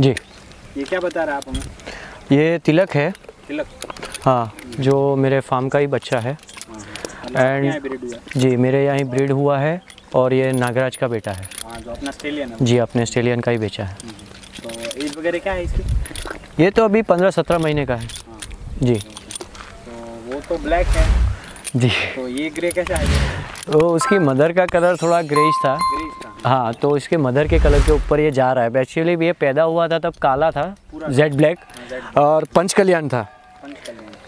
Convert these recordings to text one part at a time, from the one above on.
जी ये क्या बता रहे हैं आप हमें? ये तिलक है। तिलक? हाँ, जो मेरे फार्म का ही बच्चा है। एंड जी मेरे यहाँ ब्रीड हुआ है और ये नागराज का बेटा है। जो अपना स्टेलियन है। जी अपने स्टेलियन का ही बेचा है। तो एज वगैरह क्या है इसकी? ये तो अभी 15-17 महीने का है। जी तो वो तो ब्लैक है जी। तो ये ग्रे कैसे आएगा? वो उसकी मदर का कलर थोड़ा ग्रेइश था। हाँ, तो इसके मदर के कलर के ऊपर ये जा रहा है। एक्चुअली ये पैदा हुआ था तब काला था, जेड ब्लैक और पंचकल्याण था।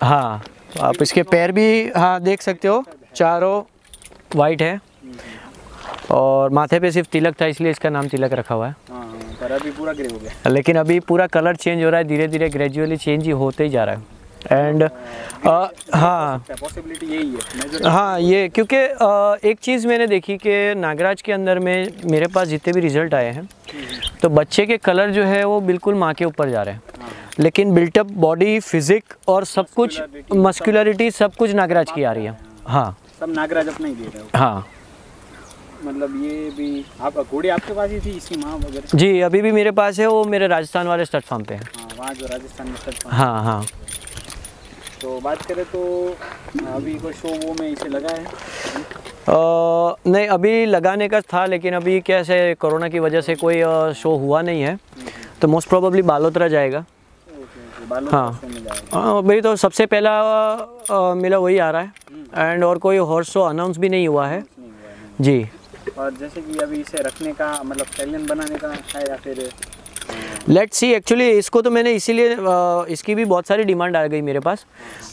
हाँ, तो आप इसके पैर भी हाँ देख सकते हो, चारों वाइट है और माथे पे सिर्फ तिलक था इसलिए इसका नाम तिलक रखा हुआ है। पर अभी पूरा ग्रे हो गया। लेकिन अभी पूरा कलर चेंज हो रहा है, धीरे धीरे ग्रेजुअली चेंज ही होते ही जा रहा है। एंड हाँ पॉसिबिलिटी यही है। हाँ ये क्योंकि एक चीज़ मैंने देखी कि नागराज के अंदर में मेरे पास जितने भी रिजल्ट आए हैं तो बच्चे के कलर जो है वो बिल्कुल माँ के ऊपर जा रहे हैं, लेकिन बिल्टअप बॉडी फिजिक और सब कुछ मस्कुलरिटी सब कुछ नागराज की आ रही है। हाँ सब नागराज अपना ही दे रहे हो। हाँ मतलब ये भी आप घोड़ी आपके पास ही थी इसकी माँ वगैरह? जी अभी भी मेरे पास है, वो मेरे राजस्थान वाले स्टड फार्म पे है। वहाँ जो राजस्थान में स्टड फार्म। हाँ हाँ। तो बात करें तो अभी कोई शो वो में इसे लगा है? नहीं अभी लगाने का था, लेकिन अभी कैसे कोरोना की वजह से कोई शो हुआ नहीं है, तो मोस्ट प्रोबेबली बालोतरा जाएगा। हाँ अभी तो सबसे पहला मेला वही आ रहा है। एंड और कोई हॉर्स शो अनाउंस भी नहीं हुआ है। जी और जैसे कि अभी इसे रखने का मतलब स्टैलियन बनाने का है या फिर लेट्स सी। एक्चुअली इसको तो मैंने इसीलिए इसकी भी बहुत सारी डिमांड आ गई मेरे पास,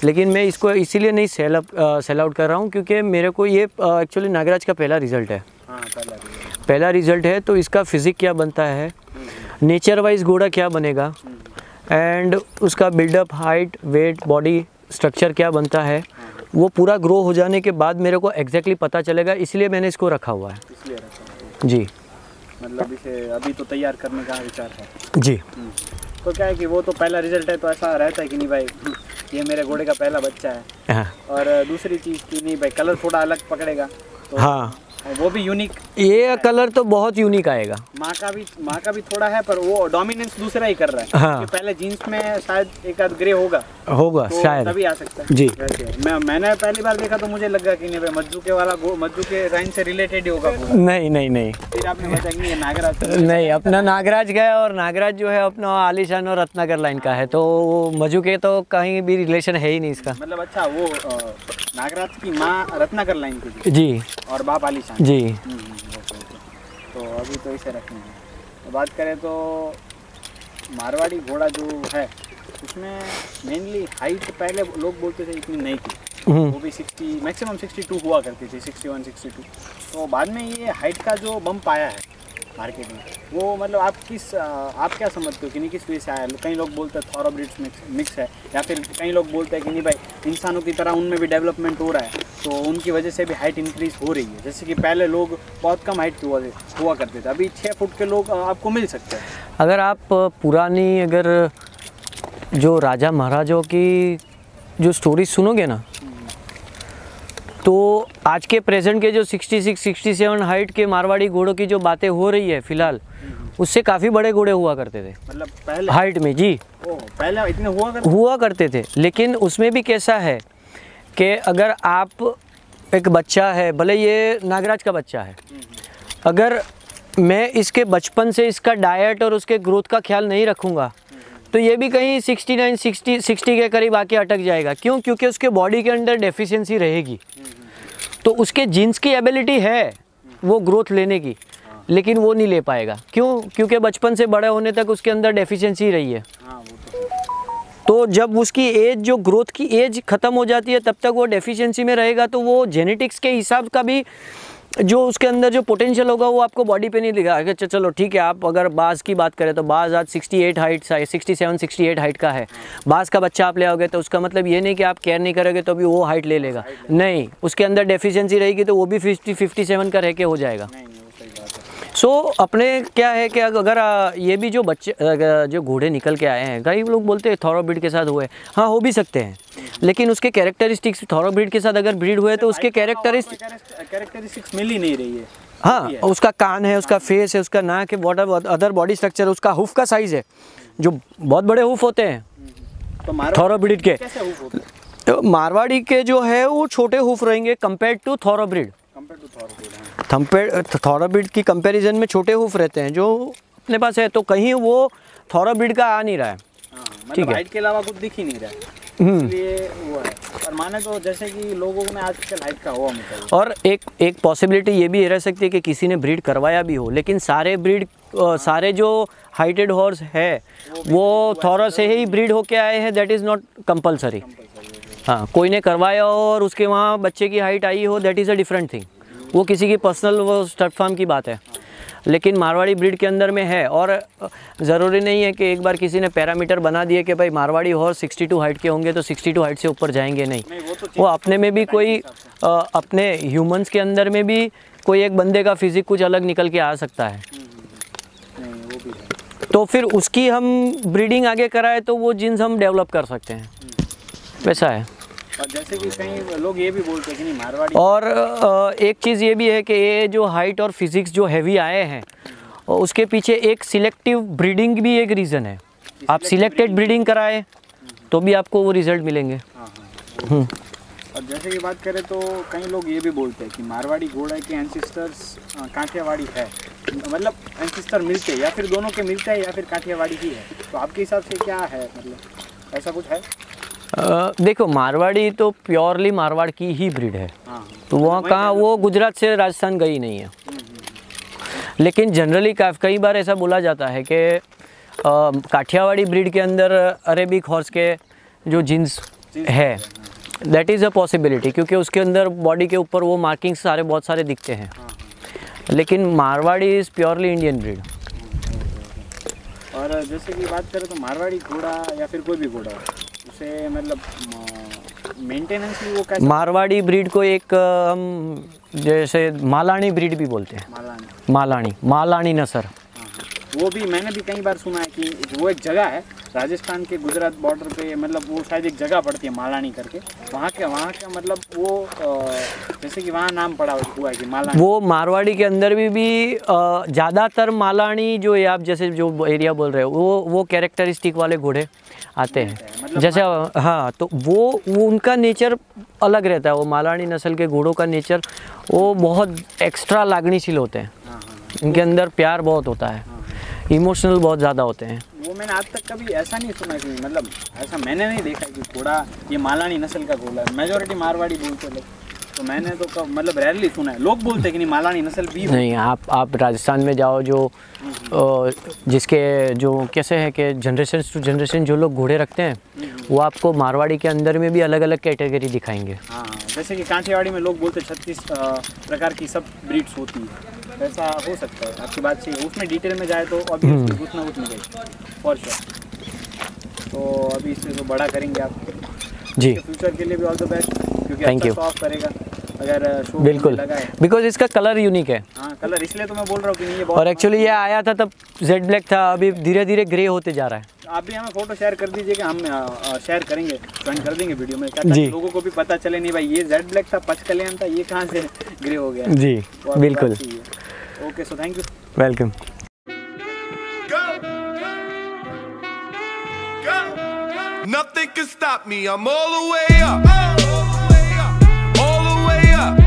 लेकिन मैं इसको इसीलिए नहीं सेल आउट कर रहा हूँ क्योंकि मेरे को ये एक्चुअली नागराज का पहला रिजल्ट है। पहला रिजल्ट है तो इसका फिजिक क्या बनता है, नेचर वाइज घोड़ा क्या बनेगा एंड उसका buildup height weight body structure क्या बनता है, वो पूरा ग्रो हो जाने के बाद मेरे को एग्जैक्टली पता चलेगा, इसलिए मैंने इसको रखा हुआ है। जी मतलब इसे अभी तो तैयार करने का विचार है। जी तो क्या है कि वो तो पहला रिजल्ट है तो ऐसा रहता है कि नहीं भाई ये मेरे घोड़े का पहला बच्चा है। और दूसरी चीज़ कि नहीं भाई कलर थोड़ा अलग पकड़ेगा तो हाँ वो भी यूनिक। ये कलर तो बहुत यूनिक आएगा। माँ का भी थोड़ा है पर वो डोमिनेंस दूसरा ही कर रहा है। हाँ। कि पहले जीन्स में शायद एक आध ग्रे होगा तो शायद तभी आ सकता है। जी मैंने पहली बार देखा तो मुझे लगा कि नहीं भाई मज्जू के रेंज से रिलेटेड ही होगा। नहीं फिर आपने बताया कि ये नागराज नहीं, अपना नागराज गया और नागराज जो है अपना आलिशान और रत्नाकर लाइन का है, तो मज्जू के तो कहीं भी रिलेशन है ही नहीं इसका। मतलब अच्छा वो नागराज की माँ रत्नाकर लाइन की जी और बाप आलिशान जी। तो अभी तो इसे रखना है। तो बात करें तो मारवाड़ी घोड़ा जो है उसमें मेनली हाइट पहले लोग बोलते थे इतनी नहीं थी, वो भी 60 मैक्सिमम 62 हुआ करती थी, 61 62। तो बाद में ये हाइट का जो बम्प आया है मार्केट में वो मतलब आप क्या समझते हो कि नहीं किस वजह से आया? कई लोग बोलते हैं थॉरब्रीड मिक्स है, या फिर कई लोग बोलते हैं कि नहीं भाई इंसानों की तरह उनमें भी डेवलपमेंट हो रहा है तो उनकी वजह से भी हाइट इंक्रीज़ हो रही है। जैसे कि पहले लोग बहुत कम हाइट हुआ करते थे, अभी 6 फुट के लोग आपको मिल सकते हैं। अगर आप पुरानी अगर जो राजा महाराजाओं की जो स्टोरी सुनोगे ना तो आज के प्रेजेंट के जो 66-67 हाइट के मारवाड़ी घोड़ों की जो बातें हो रही है फिलहाल, उससे काफ़ी बड़े घोड़े हुआ करते थे। मतलब पहले हाइट में जी पहले इतने हुआ करते थे। लेकिन उसमें भी कैसा है कि अगर आप एक बच्चा है, भले ये नागराज का बच्चा है, अगर मैं इसके बचपन से इसका डाइट और उसके ग्रोथ का ख्याल नहीं रखूँगा तो ये भी कहीं 69-60 के करीब आके अटक जाएगा। क्यों? क्योंकि उसके बॉडी के अंदर डेफिशिएंसी रहेगी। तो उसके जीन्स की एबिलिटी है वो ग्रोथ लेने की, लेकिन वो नहीं ले पाएगा। क्यों? क्योंकि बचपन से बड़े होने तक उसके अंदर डेफिशिएंसी रही है। तो जब उसकी एज जो ग्रोथ की एज ख़त्म हो जाती है तब तक वो डेफिशिएंसी में रहेगा, तो वो जेनेटिक्स के हिसाब का भी जो उसके अंदर जो पोटेंशियल होगा वो आपको बॉडी पे नहीं दिखाएगा। अच्छा चलो ठीक है, आप अगर बाज़ की बात करें तो बाज़ आज 68 हाइट 67 68 हाइट का है। बाज़ का बच्चा आप ले आओगे तो उसका मतलब ये नहीं कि आप केयर नहीं करोगे तो भी वो हाइट ले लेगा, नहीं, उसके अंदर डेफिशिएंसी रहेगी तो वो भी 57 का रह के हो जाएगा। सो अपने क्या है कि अगर ये भी जो बच्चे जो घोड़े निकल के आए हैं, कई लोग बोलते हैं थॉरब्रीड के साथ हुए, हाँ हो भी सकते हैं, लेकिन उसके कैरेक्टरिस्टिक्स थॉरब्रीड के साथ अगर ब्रीड हुए तो उसके कैरेक्टरिस्टिक्स मिल ही नहीं रही है। हाँ, उसका कान है, उसका फेस है, उसका नाक है, वाटर अदर बॉडी स्ट्रक्चर, उसका हुफ का साइज है, जो बहुत बड़े हुफ होते हैं थॉरब्रीड के। तो मारवाड़ी के जो है वो छोटे हुफ रहेंगे कंपेयर टू थॉरब्रीड। थॉरब्रीड की कंपेरिजन में छोटे हुफ रहते हैं जो अपने पास है, तो कहीं वो थॉरब्रीड का आ नहीं रहा है, ठीक है, हाइट के अलावा कुछ दिख ही नहीं रहा है, इसलिए वो है। और माने तो जैसे कि लोगों में आजकल हाइट का हुआ मतलब, और एक पॉसिबिलिटी ये भी रह सकती है कि किसी ने ब्रीड करवाया भी हो, लेकिन सारे जो हाइटेड हॉर्स है वो थॉरब्रीड से ही ब्रीड होके आए हैं, दैट इज़ नॉट कंपलसरी। हाँ, कोई ने करवाया हो और उसके वहाँ बच्चे की हाइट आई हो, that is a different thing, वो किसी की पर्सनल वो स्टड फार्म की बात है, लेकिन मारवाड़ी ब्रीड के अंदर में है। और ज़रूरी नहीं है कि एक बार किसी ने पैरामीटर बना दिए कि भाई मारवाड़ी हॉर्स 62 हाइट के होंगे तो 62 हाइट से ऊपर जाएंगे, नहीं, वो अपने में भी कोई अपने ह्यूमंस के अंदर में भी कोई एक बंदे का फिजिक कुछ अलग निकल के आ सकता है, तो फिर उसकी हम ब्रीडिंग आगे कराए तो वो जीन्स हम डेवलप कर सकते हैं, वैसा है। और जैसे कि कहीं लोग ये भी बोलते हैं कि नहीं मारवाड़ी, और एक चीज़ ये भी है कि ये जो हाइट और फिजिक्स जो हैवी आए हैं उसके पीछे एक सिलेक्टिव ब्रीडिंग भी एक रीज़न है। आप सिलेक्टेड ब्रीडिंग कराएं तो भी आपको वो रिजल्ट मिलेंगे। और जैसे की बात करें तो कई लोग ये भी बोलते हैं कि मारवाड़ी घोड़े के एंसेस्टर्स काठियावाड़ी है, मतलब एंसेस्टर मिलते हैं या फिर दोनों के मिलते हैं या फिर काठियावाड़ी ही है, तो आपके हिसाब से क्या है, मतलब ऐसा कुछ है? देखो मारवाड़ी तो प्योरली मारवाड़ की ही ब्रीड है, तो वहाँ कहाँ वो गुजरात से राजस्थान गई नहीं है, लेकिन जनरली कई बार ऐसा बोला जाता है कि काठियावाड़ी ब्रीड के अंदर अरेबिक हॉर्स के जो जीन्स है, दैट इज़ अ पॉसिबिलिटी, क्योंकि उसके अंदर बॉडी के ऊपर वो मार्किंग्स सारे बहुत सारे दिखते हैं, लेकिन Marwari is purely Indian breed. और जैसे कि बात करें तो मारवाड़ी घोड़ा या फिर कोई भी घोड़ा उसे मतलब मेंटेनेंस भी वो कैसे? मारवाड़ी ब्रीड को एक हम जैसे मालानी ब्रीड भी बोलते हैं, मालानी नसर, वो भी मैंने भी कई बार सुना है कि वो एक जगह है राजस्थान के गुजरात बॉर्डर पे, मतलब वो शायद एक जगह पड़ती है मालानी करके, वहाँ का मतलब वो जैसे कि वहाँ नाम पड़ा हुआ है कि मालानी। वो मारवाड़ी के अंदर भी ज़्यादातर मालानी जो आप जैसे जो एरिया बोल रहे हो वो कैरेक्टरिस्टिक वाले घोड़े आते हैं, मतलब जैसे हाँ, तो वो उनका नेचर अलग रहता है। वो मालानी नस्ल के घोड़ों का नेचर वो बहुत एक्स्ट्रा लागनीशील होते हैं, उनके अंदर प्यार बहुत होता है, इमोशनल बहुत ज़्यादा होते हैं। वो मैंने आज तक कभी ऐसा नहीं सुना कि मतलब ऐसा मैंने नहीं देखा कि घोड़ा ये मालानी नस्ल का घोड़ा है, मेजोरिटी मारवाड़ी बोलते हैं, तो मैंने तो कब मतलब रेयरली सुना है। लोग बोलते हैं कि नहीं मालानी नस्ल भी नहीं। आप राजस्थान में जाओ, जो जिसके जो कैसे है कि जनरेशन टू जनरेशन जो लोग घोड़े रखते हैं वो आपको मारवाड़ी के अंदर में भी अलग अलग कैटेगरी दिखाएंगे। हाँ, जैसे कि काठियावाड़ी में लोग बोलते 36 प्रकार की सब ब्रीड्स होती है, वैसा हो सकता है। आपकी बात सही है, उसमें डिटेल में जाए तो अभी कुछ ना कुछ मिलेगा फॉर श्योर। तो अभी इससे तो बड़ा करेंगे आप जी, फ्यूचर के लिए भी ऑल द बेस्ट, क्योंकि अच्छा शो ऑफ करेगा अगर शो बिल्कुल लगा है, बिकॉज इसका कलर यूनिक है। हाँ, कलर इसलिए तो मैं बोल रहा हूँ कि नहीं ये बहुत, और एक्चुअली ये आया था तब जेड ब्लैक था, अभी धीरे धीरे ग्रे होते जा रहा है। आप भी हमें फोटो शेयर कर दीजिएगा, हम शेयर करेंगे, ज्वाइन कर देंगे वीडियो में, ताकि लोगों को भी पता चले नहीं भाई ये जेड ब्लैक था, पचकल्याण था, ये कहाँ से ग्रे हो गया। जी बिल्कुल, okay, so thank you, welcome. Nothing can stop me, I'm all the way up, all the way up, all the way up.